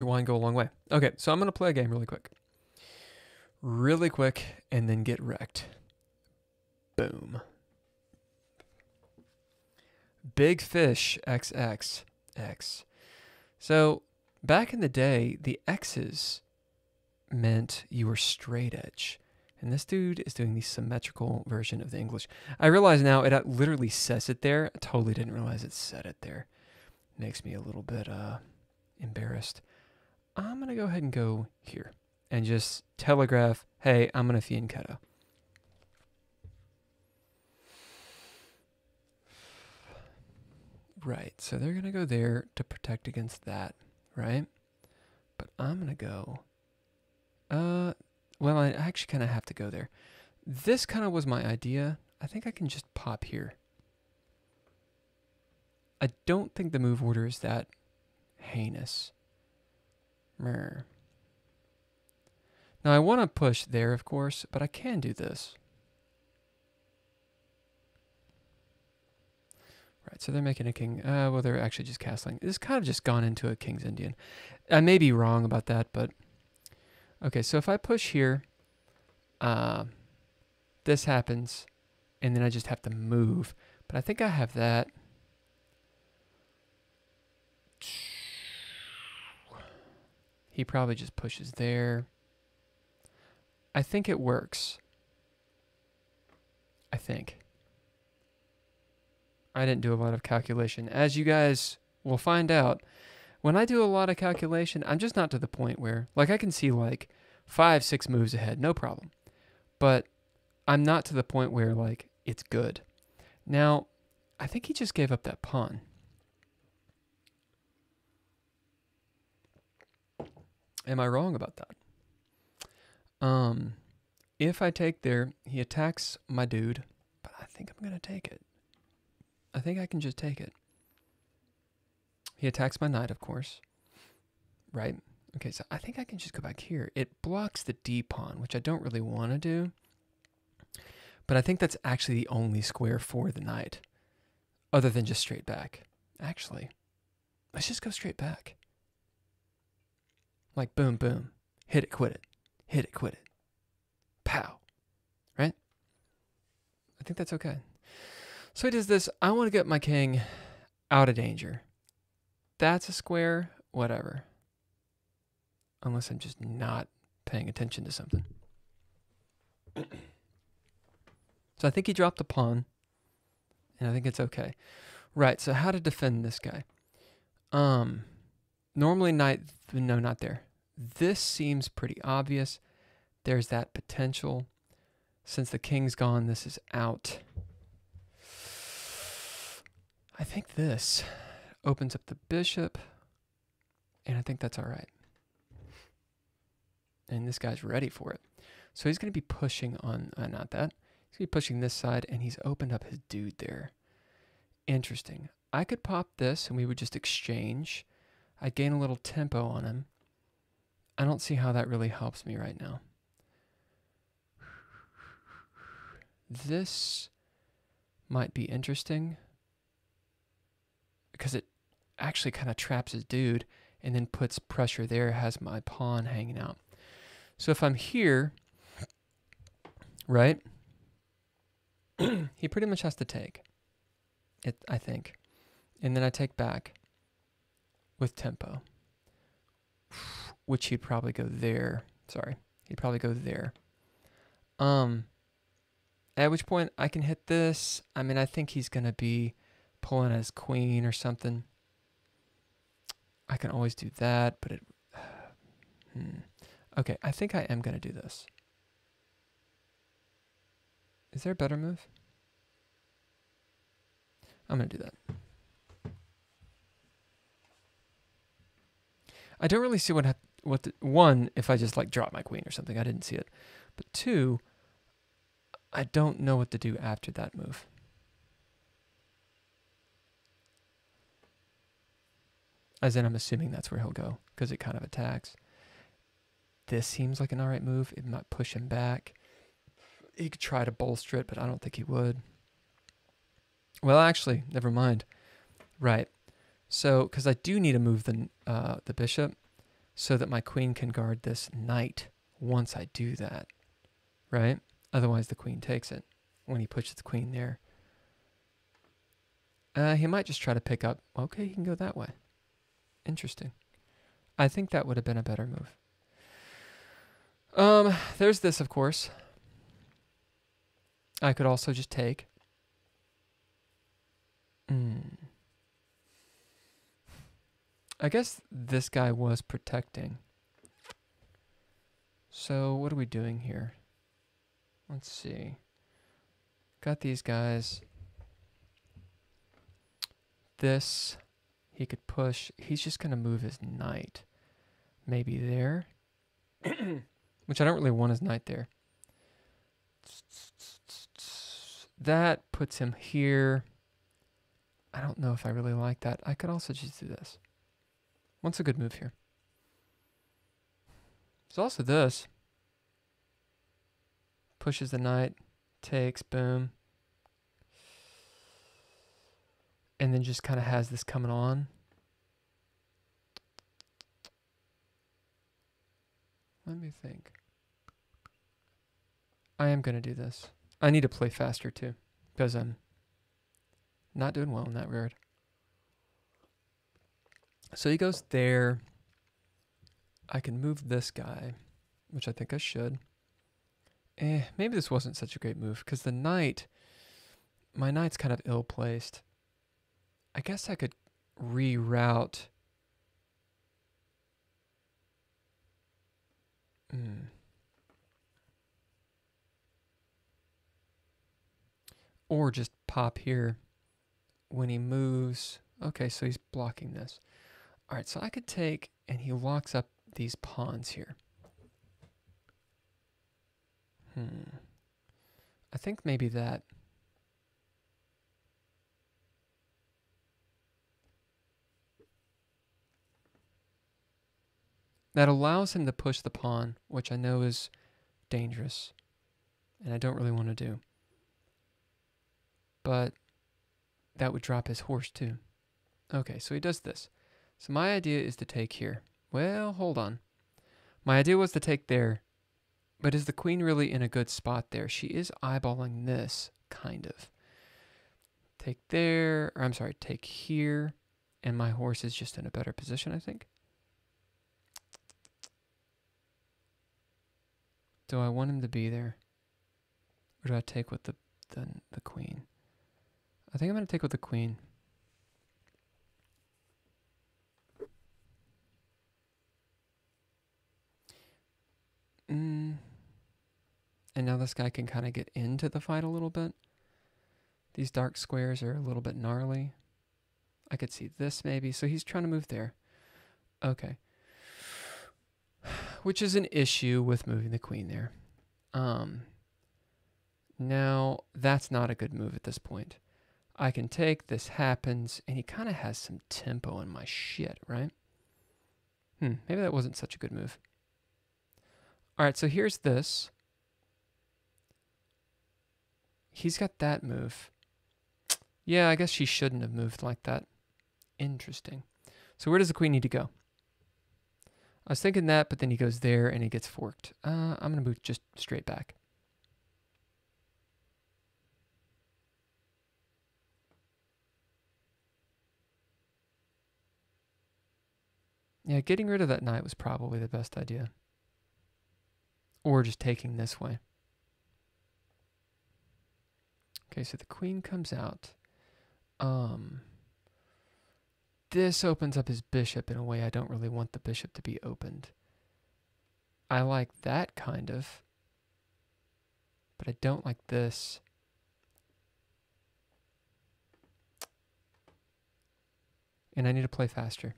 Wine go a long way. Okay, so I'm going to play a game really quick, and then get wrecked. Boom. Big Fish XXX. So back in the day, the X's meant you were straight edge. And this dude is doing the symmetrical version of the English. I realize now it literally says it there. I totally didn't realize it said it there. Makes me a little bit embarrassed. I'm going to go ahead and go here and just telegraph, hey, I'm going to Fianchetto. Right, so they're going to go there to protect against that, right? But I'm going to go, well, I actually kind of have to go there. This kind of was my idea. I think I can just pop here. I don't think the move order is that heinous. Now I want to push there, of course, but I can do this. Right, so they're making a king. Well, they're actually just castling. This kind of just gone into a king's Indian. I may be wrong about that, but... Okay, so if I push here, this happens, and then I just have to move. But I think I have that. He probably just pushes there. I think it works. I think. I didn't do a lot of calculation. As you guys will find out, when I do a lot of calculation, I'm just not to the point where, like, I can see like 5, 6 moves ahead, no problem. But I'm not to the point where, like, it's good. Now, I think he just gave up that pawn. Am I wrong about that? If I take there, he attacks my dude, but I think I'm going to take it. I think I can just take it. He attacks my knight, of course. Right? Okay, so I think I can just go back here. It blocks the d-pawn, which I don't really want to do. But I think that's actually the only square for the knight, other than just straight back. Actually, let's just go straight back. Like, boom, boom. Hit it, quit it. Hit it, quit it. Pow. Right? I think that's okay. So he does this. I want to get my king out of danger. That's a square. Whatever. Unless I'm just not paying attention to something. So I think he dropped a pawn. And I think it's okay. Right, so how to defend this guy. Normally knight... No, not there. This seems pretty obvious. There's that potential. Since the king's gone, this is out. I think this opens up the bishop, and I think that's all right. And this guy's ready for it. So he's going to be pushing on, not that. He's going to be pushing this side, and he's opened up his dude there. Interesting. I could pop this, and we would just exchange. I gain a little tempo on him. I don't see how that really helps me right now. This might be interesting because it actually kind of traps his dude and then puts pressure there, has my pawn hanging out. So if I'm here, right, he pretty much has to take it, I think. And then I take back. With tempo, which he'd probably go there. Sorry, he'd probably go there. At which point I can hit this. I mean, I think he's gonna be pulling his queen or something. I can always do that, but it. Okay, I think I am gonna do this. Is there a better move? I'm gonna do that. I don't really see what one, if I just like drop my queen or something, I didn't see it. But two, I don't know what to do after that move. As in, I'm assuming that's where he'll go because it kind of attacks. This seems like an all right move. It might push him back. He could try to bolster it, but I don't think he would. Well, actually, never mind. Right. So, because I do need to move the bishop, so that my queen can guard this knight once I do that, right? Otherwise the queen takes it when he pushes the queen there. He might just try to pick up. Okay, he can go that way. Interesting. I think that would have been a better move. There's this, of course. I could also just take. I guess this guy was protecting. So what are we doing here? Let's see. Got these guys. This, he could push. He's just going to move his knight. Maybe there. Which I don't really want his knight there. That puts him here. I don't know if I really like that. I could also just do this. What's a good move here? There's also this. Pushes the knight. Takes. Boom. And then just kind of has this coming on. Let me think. I am going to do this. I need to play faster too, because I'm not doing well in that regard. So he goes there. I can move this guy, which I think I should. Maybe this wasn't such a great move, because the knight, my knight's kind of ill-placed. I guess I could reroute. Or just pop here when he moves. Okay, so he's blocking this. All right, so I could take, and he locks up these pawns here. I think maybe that. That allows him to push the pawn, which I know is dangerous, and I don't really want to do. But that would drop his horse too. Okay, so he does this. So my idea is to take here. Well, hold on. My idea was to take there, but is the queen really in a good spot there? She is eyeballing this, kind of. Take there, or I'm sorry, take here, and my horse is just in a better position, I think. Do I want him to be there? Or do I take with the queen? I think I'm going to take with the queen. And now this guy can kind of get into the fight a little bit. These dark squares are a little bit gnarly. I could see this maybe. So he's trying to move there. Okay. Which is an issue with moving the queen there. Now, that's not a good move at this point. I can take, this happens, and he kind of has some tempo in my shit, right? Maybe that wasn't such a good move. All right, so here's this. He's got that move. Yeah, I guess she shouldn't have moved like that. Interesting. So where does the queen need to go? I was thinking that, but then he goes there and he gets forked. I'm going to move just straight back. Yeah, getting rid of that knight was probably the best idea. Or just taking this way. Okay, so the queen comes out. This opens up his bishop in a way I don't really want the bishop to be opened. I like that, kind of. But I don't like this. And I need to play faster.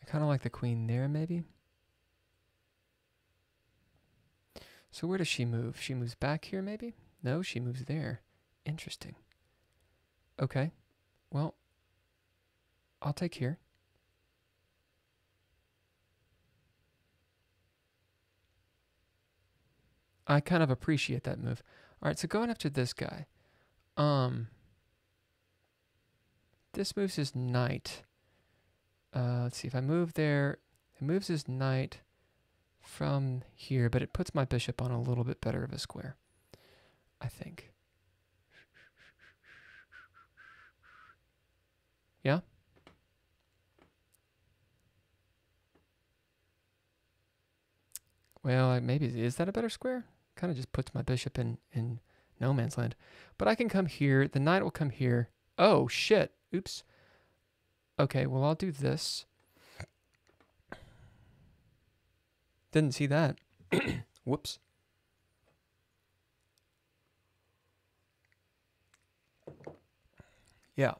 I kind of like the queen there, maybe. So where does she move? She moves back here, maybe? No, she moves there. Interesting. Okay. Well, I'll take here. I kind of appreciate that move. All right, so going after this guy, This moves his knight. Let's see, if I move there, it moves his knight from here, but it puts my bishop on a little bit better of a square, I think. Yeah? Well, maybe, is that a better square? Kind of just puts my bishop in no man's land. But I can come here, the knight will come here. Oh, shit, oops. Okay, well, I'll do this. Didn't see that. Whoops. Yeah.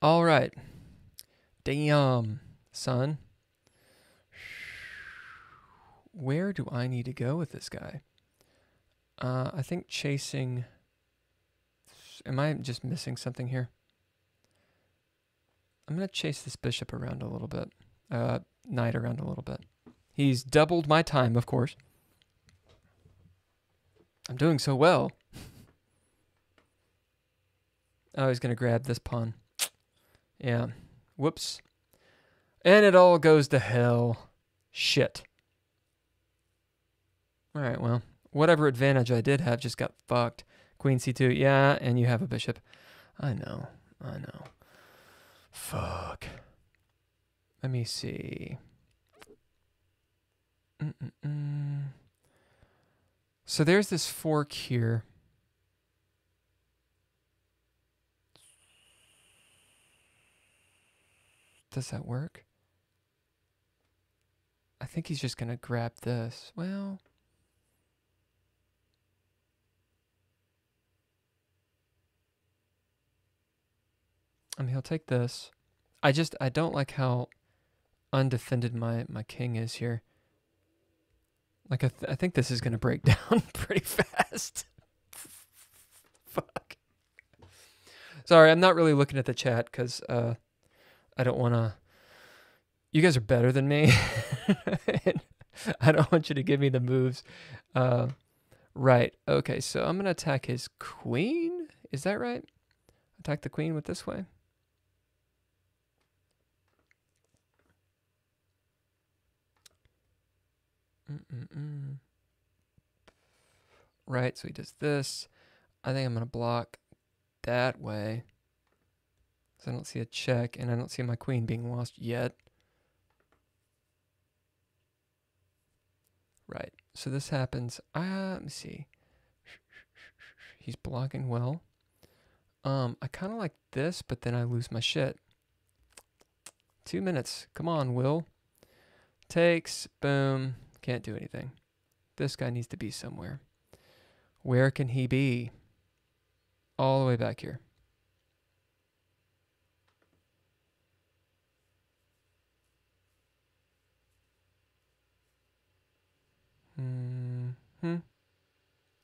All right. Damn, son. Where do I need to go with this guy? I think chasing... Am I just missing something here? I'm going to chase this bishop around a little bit. Knight around a little bit. He's doubled my time, of course. I'm doing so well. Oh, he's going to grab this pawn. Yeah. Whoops. And it all goes to hell. Shit. All right, well, whatever advantage I did have just got fucked. Queen c2, yeah, and you have a bishop. I know. Fuck. Let me see. So there's this fork here. Does that work? I think he's just going to grab this. Well... I mean, he'll take this. I don't like how undefended my king is here. Like, I think this is going to break down pretty fast. Fuck. Sorry, I'm not really looking at the chat because I don't want to... You guys are better than me. I don't want you to give me the moves. Right, okay, so I'm going to attack his queen. Is that right? Attack the queen with this way. Right, so he does this. I think I'm going to block that way. So I don't see a check, and I don't see my queen being lost yet. Right, so this happens. Let me see. He's blocking well. I kind of like this, but then I lose my shit. 2 minutes. Come on, Will. Takes. Boom. Can't do anything. This guy needs to be somewhere. Where can he be? All the way back here.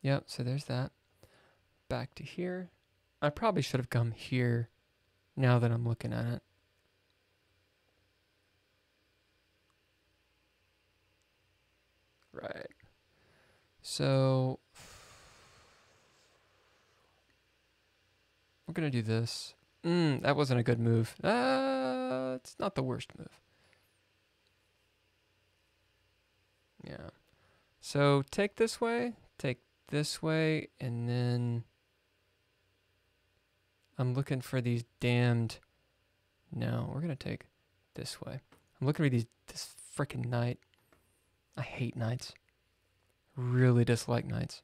Yep, so there's that. Back to here. I probably should have come here now that I'm looking at it. Right. So we're going to do this. That wasn't a good move. It's not the worst move. Yeah. So take this way, and then... I'm looking for these damned... No, we're going to take this way. I'm looking for this frickin' knight. I hate knights. Really dislike knights.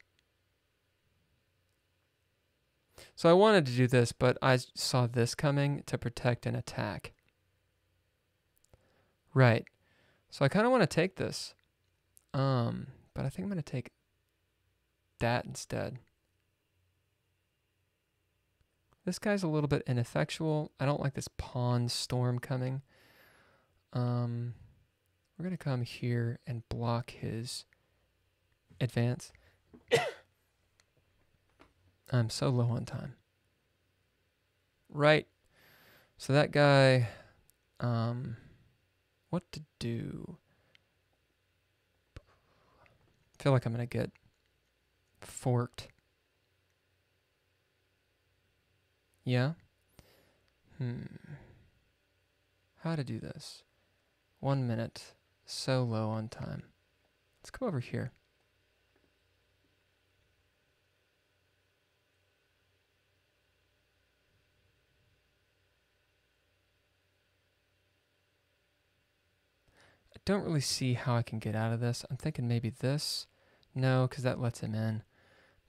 So I wanted to do this, but I saw this coming to protect and attack. Right. So I kind of want to take this. But I think I'm going to take that instead. This guy's a little bit ineffectual. I don't like this pawn storm coming. We're going to come here and block his advance. I'm so low on time. Right. So that guy, what to do? I feel like I'm going to get forked. Yeah? How to do this? 1 minute. So low on time. Let's come over here. I don't really see how I can get out of this. I'm thinking maybe this. No, because that lets him in.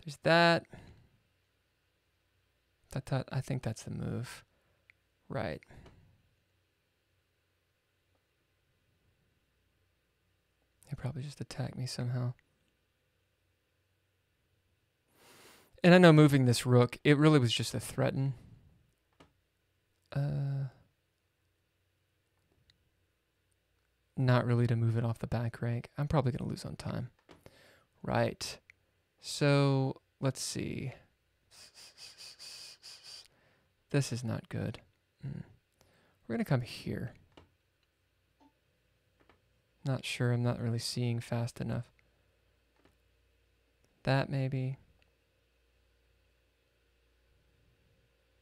There's that. I think that's the move. Right. He probably just attacked me somehow. And I know moving this rook, it really was just a threaten. Not really to move it off the back rank. I'm probably going to lose on time. Right. So let's see. This is not good. We're going to come here. Not sure. I'm not really seeing fast enough. That maybe.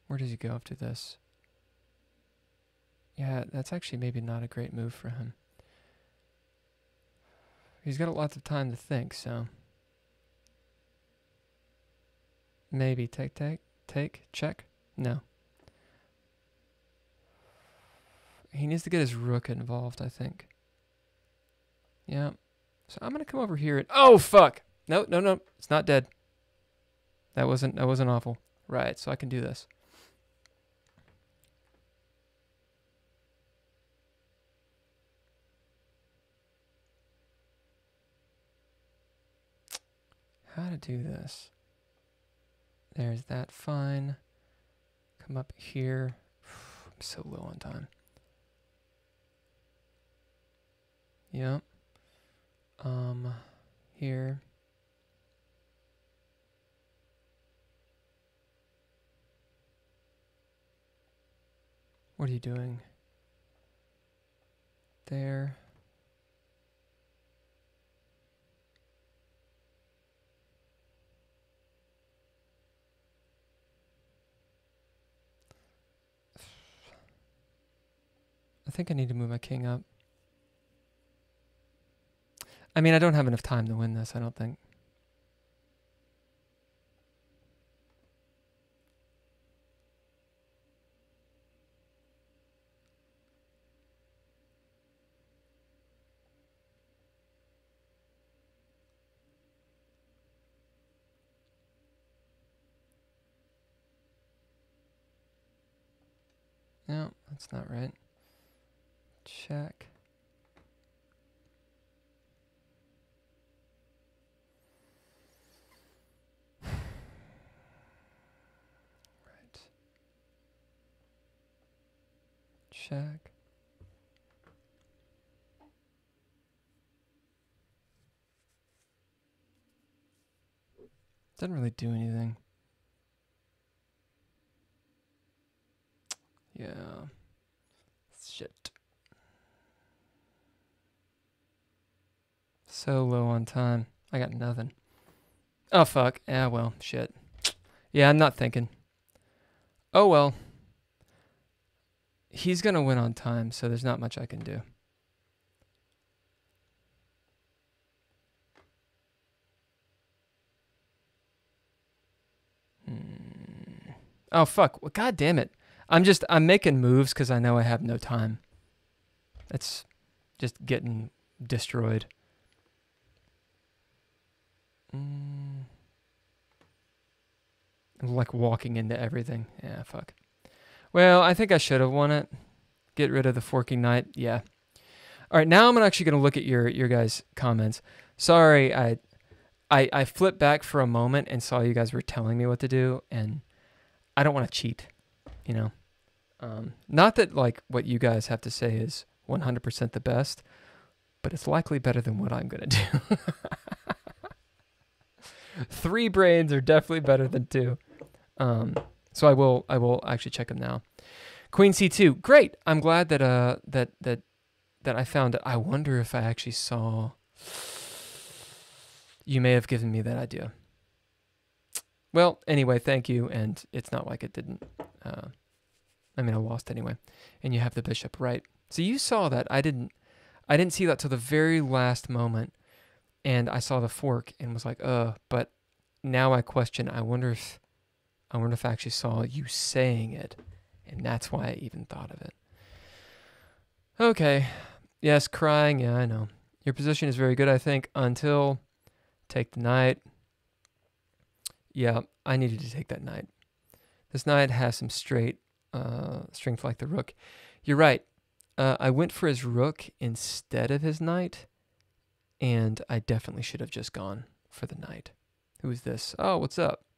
Where does he go after this? Yeah, that's actually maybe not a great move for him. He's got lots of time to think, so. Maybe take, check. No. He needs to get his rook involved, I think. Yeah. So I'm gonna come over here and oh fuck! No, it's not dead. That wasn't awful. Right, so I can do this. How to do this? There's that. Fine. Come up here. I'm so low on time. Yep. Here. What are you doing? There. I think I need to move my king up. I mean, I don't have enough time to win this, I don't think. No, that's not right. Check. Check. Doesn't really do anything. Yeah. Shit. So low on time. I got nothing. Oh, fuck. Yeah, well, shit. Yeah, I'm not thinking. Oh, well. He's going to win on time, so there's not much I can do. Oh, fuck. Well, God damn it. I'm making moves because I know I have no time. That's just getting destroyed. I'm like walking into everything. Yeah, fuck. Well, I think I should have won it. Get rid of the forking knight. Yeah. All right, now I'm actually going to look at your guys' comments. Sorry, I flipped back for a moment and saw you guys were telling me what to do, and I don't want to cheat, you know. Not that, like, what you guys have to say is 100% the best, but it's likely better than what I'm going to do. 3 brains are definitely better than 2. So I will actually check them now. Queen C2, great. I'm glad that that I found it. I wonder if I actually saw. You may have given me that idea. Well, anyway, thank you, and it's not like it didn't I mean, I lost anyway. And you have the bishop, right? So you saw that. I didn't see that till the very last moment. And I saw the fork and was like, but now I question, I wonder if I actually saw you saying it. And that's why I even thought of it. Okay. Yes, crying. Yeah, I know. Your position is very good, I think, until take the knight. Yeah, I needed to take that knight. This knight has some straight strength like the rook. You're right. I went for his rook instead of his knight, and I definitely should have just gone for the knight. Who is this? Oh, what's up?